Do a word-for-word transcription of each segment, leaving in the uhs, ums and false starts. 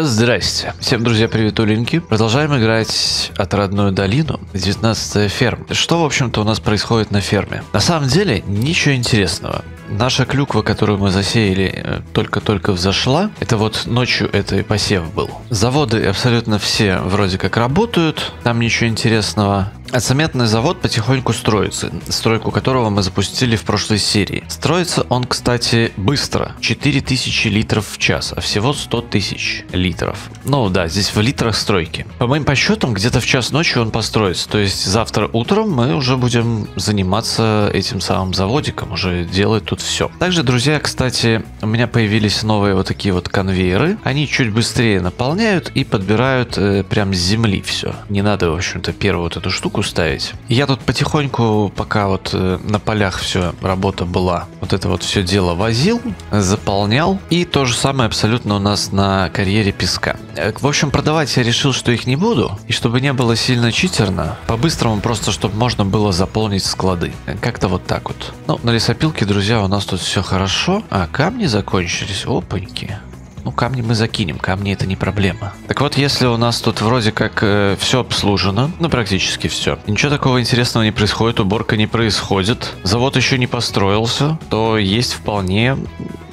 Здрасте. Всем, друзья, привет, Улинки. Продолжаем играть Отрадную долину, девятнадцатая ферма. Что, в общем-то, у нас происходит на ферме? На самом деле, ничего интересного. Наша клюква, которую мы засеяли, только-только взошла. Это вот ночью это и посев был. Заводы абсолютно все вроде как работают, там ничего интересного. А цементный завод потихоньку строится, стройку которого мы запустили в прошлой серии. Строится он, кстати, быстро. четыре тысячи литров в час, а всего сто тысяч литров. Ну да, здесь в литрах стройки. По моим подсчетам, где-то в час ночи он построится. То есть завтра утром мы уже будем заниматься этим самым заводиком, уже делать тут все. Также, друзья, кстати, у меня появились новые вот такие вот конвейеры. Они чуть быстрее наполняют и подбирают э, прям с земли все. Не надо, в общем-то, первую вот эту штуку ставить. Я тут потихоньку, пока вот э, на полях все работа была, вот это вот все дело возил, заполнял. И то же самое абсолютно у нас на карьере песка. В общем, продавать я решил, что их не буду. И чтобы не было сильно читерно, по-быстрому просто, чтобы можно было заполнить склады. Как-то вот так вот. Ну, на лесопилке, друзья, у нас тут все хорошо. А камни закончились. Опаньки. Ну, камни мы закинем, камни это не проблема. Так вот, если у нас тут вроде как э, все обслужено, ну, практически все, ничего такого интересного не происходит, уборка не происходит, завод еще не построился, то есть вполне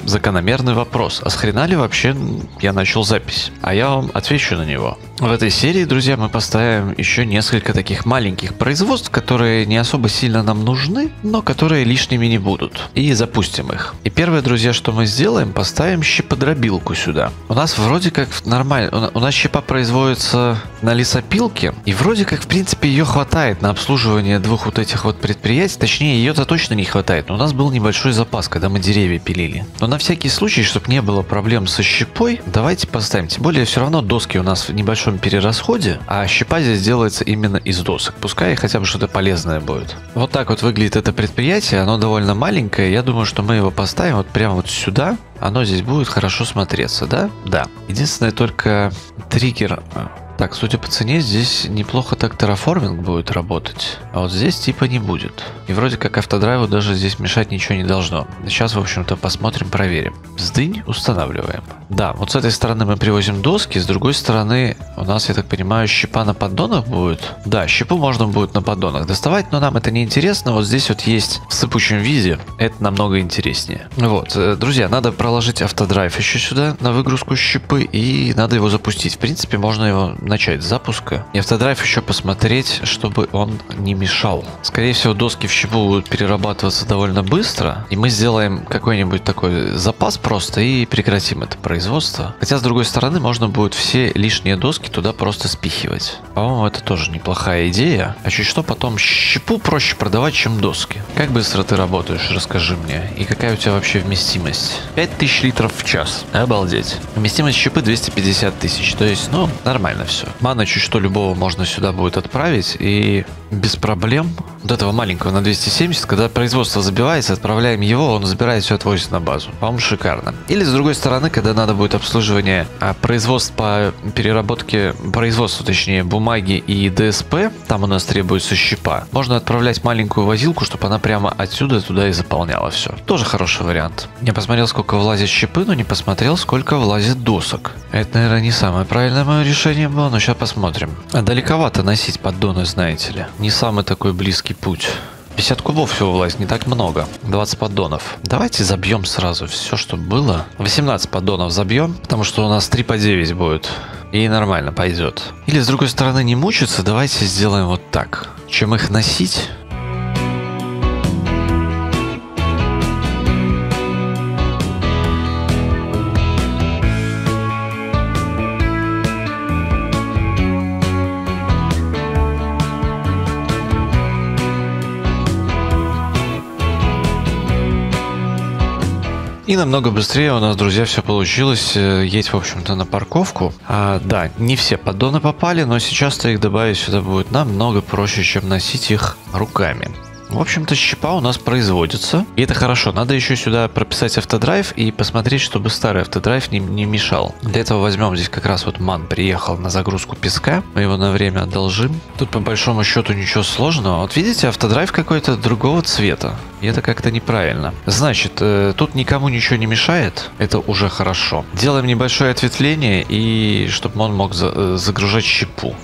закономерный вопрос. А с хрена ли вообще я начал запись? А я вам отвечу на него. В этой серии, друзья, мы поставим еще несколько таких маленьких производств, которые не особо сильно нам нужны, но которые лишними не будут. И запустим их. И первое, друзья, что мы сделаем, поставим щеподробилку сюда. У нас вроде как нормально. У нас щепа производится на лесопилке. И вроде как, в принципе, ее хватает на обслуживание двух вот этих вот предприятий. Точнее, ее-то точно не хватает. Но у нас был небольшой запас, когда мы деревья пилили. Но на всякий случай, чтобы не было проблем со щепой, давайте поставим. Тем более, все равно доски у нас в небольшом перерасходе, а щепа здесь делается именно из досок. Пускай хотя бы что-то полезное будет. Вот так вот выглядит это предприятие. Оно довольно маленькое. Я думаю, что мы его поставим вот прямо вот сюда. Оно здесь будет хорошо смотреться, да? Да. Единственное, только триггер... Так, судя по цене, здесь неплохо так терраформинг будет работать. А вот здесь типа не будет. И вроде как автодрайву даже здесь мешать ничего не должно. Сейчас, в общем-то, посмотрим, проверим. Сдынь устанавливаем. Да, вот с этой стороны мы привозим доски, с другой стороны у нас, я так понимаю, щепа на поддонах будет. Да, щепу можно будет на поддонах доставать, но нам это не интересно. Вот здесь вот есть в сыпучем виде. Это намного интереснее. Вот, друзья, надо проложить автодрайв еще сюда на выгрузку щепы и надо его запустить. В принципе, можно его... начать с запуска. И автодрайв еще посмотреть, чтобы он не мешал. Скорее всего, доски в щепу будут перерабатываться довольно быстро. И мы сделаем какой-нибудь такой запас просто и прекратим это производство. Хотя, с другой стороны, можно будет все лишние доски туда просто спихивать. По-моему, это тоже неплохая идея. А чуть что, потом щепу проще продавать, чем доски. Как быстро ты работаешь, расскажи мне. И какая у тебя вообще вместимость? пять тысяч литров в час. Обалдеть. Вместимость щепы двести пятьдесят тысяч. То есть, ну, нормально все. Все. Мана чуть что любого можно сюда будет отправить и без проблем. Вот этого маленького на двести семьдесят, когда производство забивается, отправляем его, он забирает все, отвозит на базу. По-моему, шикарно. Или с другой стороны, когда надо будет обслуживание а, производств по переработке, производства, точнее, бумаги и ДСП, там у нас требуется щепа, можно отправлять маленькую возилку, чтобы она прямо отсюда туда и заполняла все. Тоже хороший вариант. Я посмотрел, сколько влазит щепы, но не посмотрел, сколько влазит досок. Это, наверное, не самое правильное мое решение было. Но сейчас посмотрим. А далековато носить поддоны, знаете ли. Не самый такой близкий путь. пятьдесят кубов всего влазит, не так много. двадцать поддонов. Давайте забьем сразу все, что было. восемнадцать поддонов забьем, потому что у нас три по девять будет. И нормально пойдет. Или с другой стороны не мучиться, давайте сделаем вот так. Чем их носить... И намного быстрее у нас, друзья, все получилось. Едь, в общем-то, на парковку. А, да, не все поддоны попали, но сейчас-то их добавить сюда будет намного проще, чем носить их руками. В общем-то, щепа у нас производится. И это хорошо. Надо еще сюда прописать автодрайв и посмотреть, чтобы старый автодрайв не, не мешал. Для этого возьмем здесь как раз вот ман приехал на загрузку песка. Мы его на время одолжим. Тут по большому счету ничего сложного. Вот видите, автодрайв какой-то другого цвета. И это как-то неправильно. Значит, э, тут никому ничего не мешает. Это уже хорошо. Делаем небольшое ответвление, и чтобы он мог за, э, загружать щепу.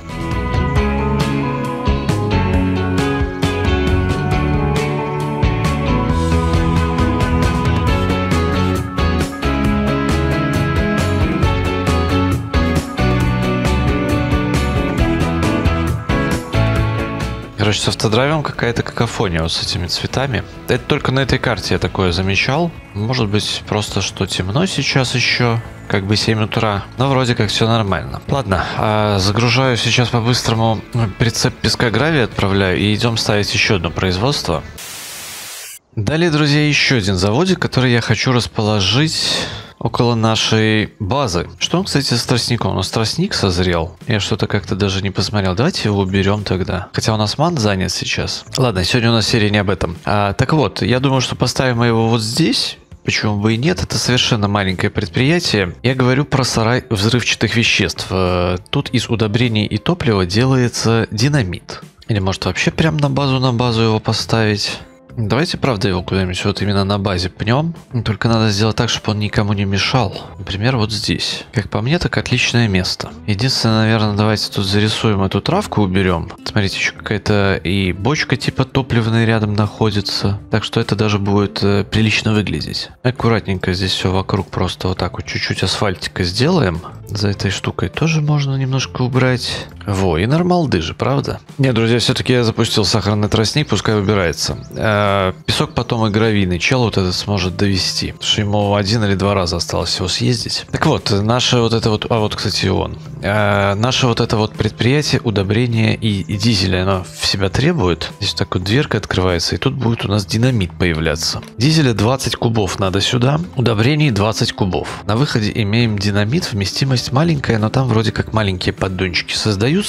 Короче, с автодрайвом какая-то какофония вот с этими цветами. Это только на этой карте я такое замечал. Может быть, просто что темно сейчас еще, как бы семь утра. Но вроде как все нормально. Ладно, загружаю сейчас по-быстрому прицеп песка гравия, отправляю и идем ставить еще одно производство. Далее, друзья, еще один заводик, который я хочу расположить около нашей базы. Что он, кстати, с тростником? У нас тростник созрел. Я что-то как-то даже не посмотрел. Давайте его уберем тогда. Хотя у нас ман занят сейчас. Ладно, сегодня у нас серия не об этом. А, так вот, я думаю, что поставим мы его вот здесь. Почему бы и нет? Это совершенно маленькое предприятие. Я говорю про сарай взрывчатых веществ. Тут из удобрений и топлива делается динамит. Или может вообще прям на базу, на базу его поставить? Давайте, правда, его куда-нибудь вот именно на базе пнем. Только надо сделать так, чтобы он никому не мешал. Например, вот здесь. Как по мне, так отличное место. Единственное, наверное, давайте тут зарисуем эту травку, уберем. Смотрите, еще какая-то и бочка типа топливная рядом находится. Так что это даже будет э, прилично выглядеть. Аккуратненько здесь все вокруг просто вот так вот чуть-чуть асфальтика сделаем. За этой штукой тоже можно немножко убрать. Во, и нормалды же, правда? Нет, друзья, все-таки я запустил сахарный тростник, пускай убирается. А песок потом и гравийный. Чел вот этот сможет довести. Потому что ему один или два раза осталось всего съездить. Так вот, наше вот это вот... А вот, кстати, он. А, наше вот это вот предприятие удобрения и, и дизеля, оно в себя требует. Здесь вот так вот дверка открывается, и тут будет у нас динамит появляться. Дизеля двадцать кубов надо сюда. Удобрений двадцать кубов. На выходе имеем динамит, вместимость маленькая, но там вроде как маленькие поддончики создаются.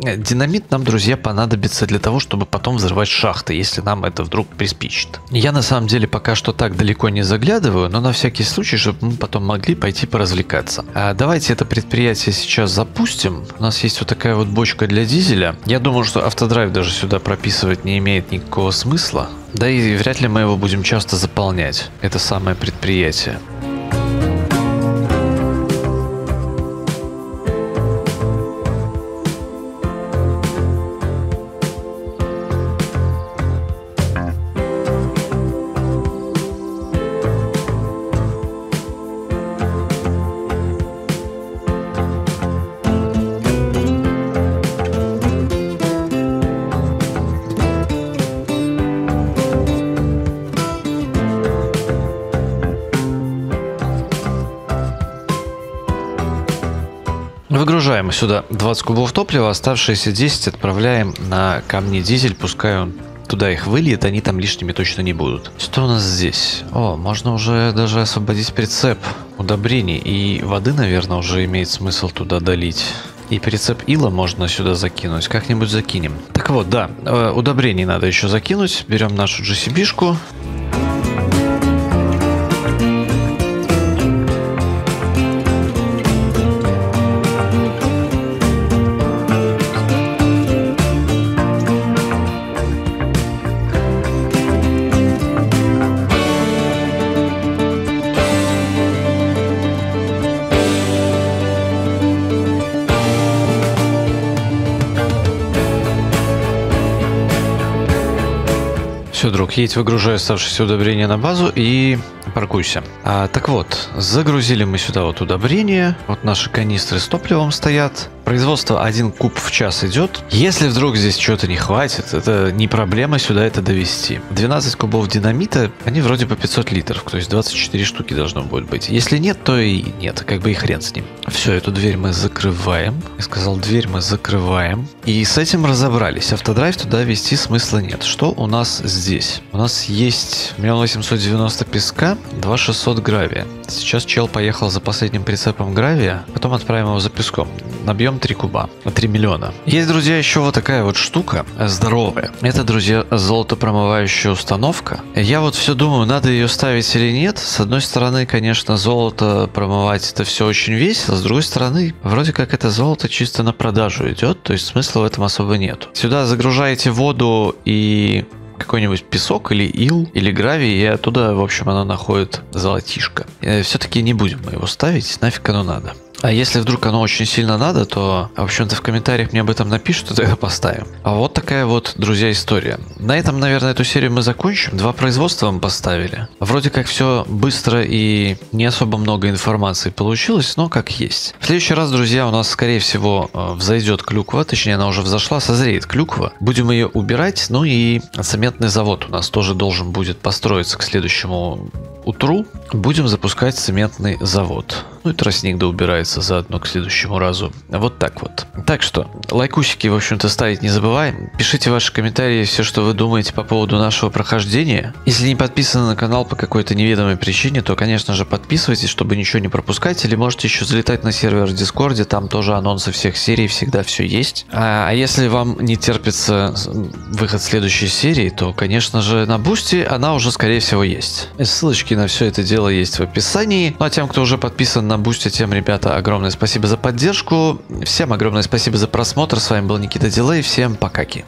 Динамит нам, друзья, понадобится для того, чтобы потом взрывать шахты, если нам это вдруг приспичит. Я на самом деле пока что так далеко не заглядываю, но на всякий случай, чтобы мы потом могли пойти поразвлекаться. А давайте это предприятие сейчас запустим. У нас есть вот такая вот бочка для дизеля. Я думаю, что автодрайв даже сюда прописывать не имеет никакого смысла. Да и вряд ли мы его будем часто заполнять, это самое предприятие. Выгружаем сюда двадцать кубов топлива, оставшиеся десять отправляем на камни дизель, пускай он туда их выльет, они там лишними точно не будут. Что у нас здесь? О, можно уже даже освободить прицеп удобрений, и воды, наверное, уже имеет смысл туда долить. И прицеп ила можно сюда закинуть, как-нибудь закинем. Так вот, да, удобрений надо еще закинуть, берем нашу джи си би-шку. Все, друг, едь, выгружаю оставшиеся удобрения на базу и паркуйся. А, так вот, загрузили мы сюда вот удобрения. Вот наши канистры с топливом стоят. Производство один куб в час идет. Если вдруг здесь чего-то не хватит, это не проблема сюда это довести. двенадцать кубов динамита, они вроде по пятьсот литров, то есть двадцать четыре штуки должно будет быть. Если нет, то и нет, как бы и хрен с ним. Все, эту дверь мы закрываем. Я сказал, дверь мы закрываем. И с этим разобрались. Автодрайв туда вести смысла нет. Что у нас здесь? Здесь. У нас есть миллион восемьсот девяносто песка, две тысячи шестьсот гравия. Сейчас чел поехал за последним прицепом гравия, потом отправим его за песком. Набьем три куба, три миллиона. Есть, друзья, еще вот такая вот штука, здоровая. Это, друзья, золотопромывающая установка. Я вот все думаю, надо ее ставить или нет. С одной стороны, конечно, золото промывать это все очень весело, с другой стороны, вроде как это золото чисто на продажу идет, то есть смысла в этом особо нет. Сюда загружаете воду и... какой-нибудь песок или ил, или гравий, и оттуда, в общем, она находит золотишко. Все-таки не будем мы его ставить, нафиг оно надо. А если вдруг оно очень сильно надо, то, в общем-то, в комментариях мне об этом напишут, и тогда поставим. А вот такая вот, друзья, история. На этом, наверное, эту серию мы закончим. Два производства мы поставили. Вроде как все быстро и не особо много информации получилось, но как есть. В следующий раз, друзья, у нас, скорее всего, взойдет клюква. Точнее, она уже взошла, созреет клюква. Будем ее убирать, ну и цементный завод у нас тоже должен будет построиться к следующему утру. Будем запускать цементный завод. Ну и тростник да убирается заодно к следующему разу. Вот так вот. Так что, лайкусики, в общем-то, ставить не забываем. Пишите ваши комментарии, все, что вы думаете по поводу нашего прохождения. Если не подписаны на канал по какой-то неведомой причине, то, конечно же, подписывайтесь, чтобы ничего не пропускать. Или можете еще залетать на сервер в Дискорде, там тоже анонсы всех серий, всегда все есть. А если вам не терпится выход следующей серии, то, конечно же, на Бусти она уже, скорее всего, есть. Ссылочки на все это дело есть в описании. Ну а тем, кто уже подписан на Бусти, тем, ребята, огромное спасибо за поддержку. Всем огромное спасибо за просмотр. С вами был Никита Дилей. Всем пока-ки.